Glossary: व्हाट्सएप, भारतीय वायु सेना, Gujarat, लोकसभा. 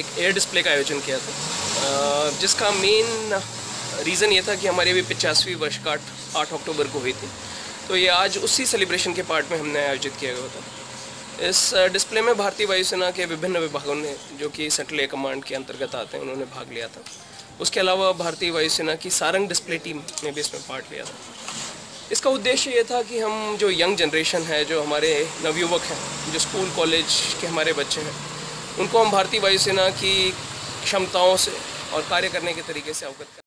एक air display का आयोजन किया था, जिसका मेन रीज़न ये था कि हमारी अभी 50वीं वर्षगांठ 8 अक्टूबर को हुई थी, तो ये आज उसी सेलिब्रेशन के पार्ट में हमने आयोजित किया गया था। इस डिस्प्ले में भारतीय वायुसेना के विभिन्न विभागों ने, जो कि सेंट्रल एयर कमांड के अंतर्गत आते हैं, उन्होंने भाग लिया था। उसके अलावा भारतीय वायुसेना की सारंग डिस्प्ले टीम ने भी इसमें पार्ट लिया था। इसका उद्देश्य ये था कि हम जो यंग जनरेशन है, जो हमारे नवयुवक हैं, जो स्कूल कॉलेज के हमारे बच्चे हैं, उनको हम भारतीय वायुसेना की क्षमताओं से और कार्य करने के तरीके से अवगत